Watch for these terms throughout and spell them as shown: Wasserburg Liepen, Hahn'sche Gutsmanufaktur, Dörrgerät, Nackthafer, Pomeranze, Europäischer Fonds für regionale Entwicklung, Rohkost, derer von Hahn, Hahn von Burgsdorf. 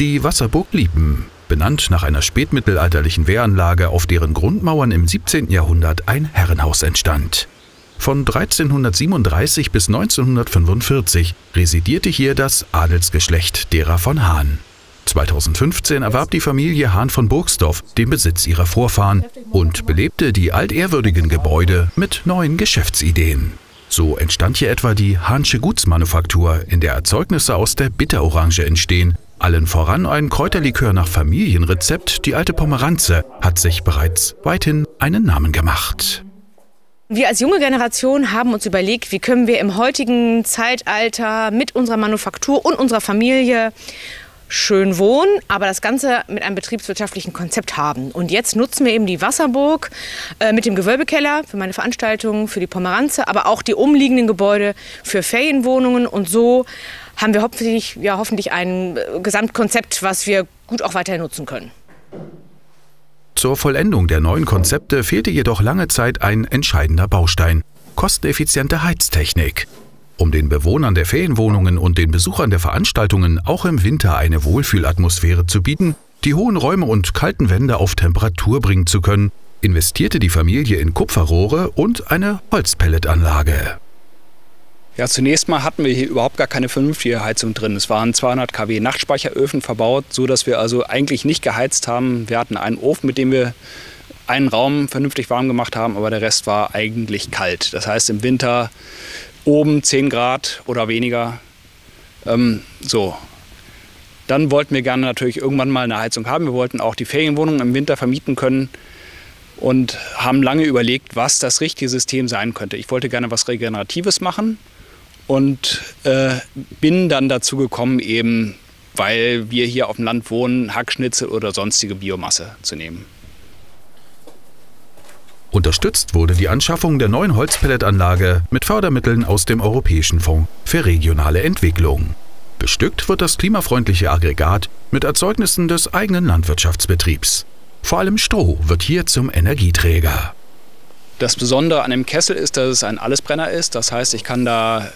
Die Wasserburg Liepen, benannt nach einer spätmittelalterlichen Wehranlage, auf deren Grundmauern im 17. Jahrhundert ein Herrenhaus entstand. Von 1337 bis 1945 residierte hier das Adelsgeschlecht derer von Hahn. 2015 erwarb die Familie Hahn von Burgsdorf den Besitz ihrer Vorfahren und belebte die altehrwürdigen Gebäude mit neuen Geschäftsideen. So entstand hier etwa die Hahn'sche Gutsmanufaktur, in der Erzeugnisse aus der Bitterorange entstehen. Allen voran ein Kräuterlikör nach Familienrezept, die alte Pomeranze, hat sich bereits weithin einen Namen gemacht. Wir als junge Generation haben uns überlegt, wie können wir im heutigen Zeitalter mit unserer Manufaktur und unserer Familie schön wohnen, aber das Ganze mit einem betriebswirtschaftlichen Konzept haben. Und jetzt nutzen wir eben die Wasserburg mit dem Gewölbekeller für meine Veranstaltungen, für die Pomeranze, aber auch die umliegenden Gebäude für Ferienwohnungen. Und so haben wir hoffentlich ein Gesamtkonzept, was wir gut auch weiterhin nutzen können. Zur Vollendung der neuen Konzepte fehlte jedoch lange Zeit ein entscheidender Baustein: kosteneffiziente Heiztechnik. Um den Bewohnern der Ferienwohnungen und den Besuchern der Veranstaltungen auch im Winter eine Wohlfühlatmosphäre zu bieten, die hohen Räume und kalten Wände auf Temperatur bringen zu können, investierte die Familie in Kupferrohre und eine Holzpelletanlage. Ja, zunächst mal hatten wir hier überhaupt gar keine vernünftige Heizung drin. Es waren 200 kW Nachtspeicheröfen verbaut, so dass wir also eigentlich nicht geheizt haben. Wir hatten einen Ofen, mit dem wir einen Raum vernünftig warm gemacht haben, aber der Rest war eigentlich kalt. Das heißt, im Winter oben 10 Grad oder weniger. Dann wollten wir gerne natürlich irgendwann mal eine Heizung haben. Wir wollten auch die Ferienwohnungen im Winter vermieten können und haben lange überlegt, was das richtige System sein könnte. Ich wollte gerne was Regeneratives machen und bin dann dazu gekommen, eben weil wir hier auf dem Land wohnen, Hackschnitzel oder sonstige Biomasse zu nehmen. Unterstützt wurde die Anschaffung der neuen Holzpelletanlage mit Fördermitteln aus dem Europäischen Fonds für regionale Entwicklung. Bestückt wird das klimafreundliche Aggregat mit Erzeugnissen des eigenen Landwirtschaftsbetriebs. Vor allem Stroh wird hier zum Energieträger. Das Besondere an dem Kessel ist, dass es ein Allesbrenner ist. Das heißt, ich kann da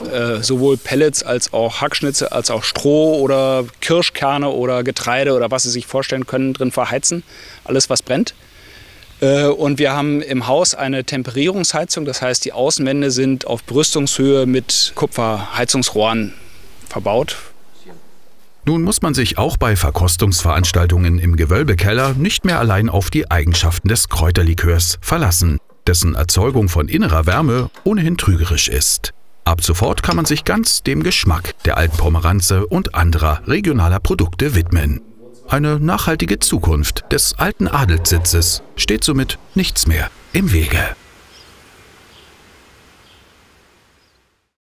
sowohl Pellets als auch Hackschnitzel als auch Stroh oder Kirschkerne oder Getreide oder was Sie sich vorstellen können drin verheizen. Alles, was brennt. Und wir haben im Haus eine Temperierungsheizung, das heißt, die Außenwände sind auf Brüstungshöhe mit Kupferheizungsrohren verbaut. Nun muss man sich auch bei Verkostungsveranstaltungen im Gewölbekeller nicht mehr allein auf die Eigenschaften des Kräuterlikörs verlassen, dessen Erzeugung von innerer Wärme ohnehin trügerisch ist. Ab sofort kann man sich ganz dem Geschmack der alten Pomeranze und anderer regionaler Produkte widmen. Eine nachhaltige Zukunft des alten Adelssitzes steht somit nichts mehr im Wege.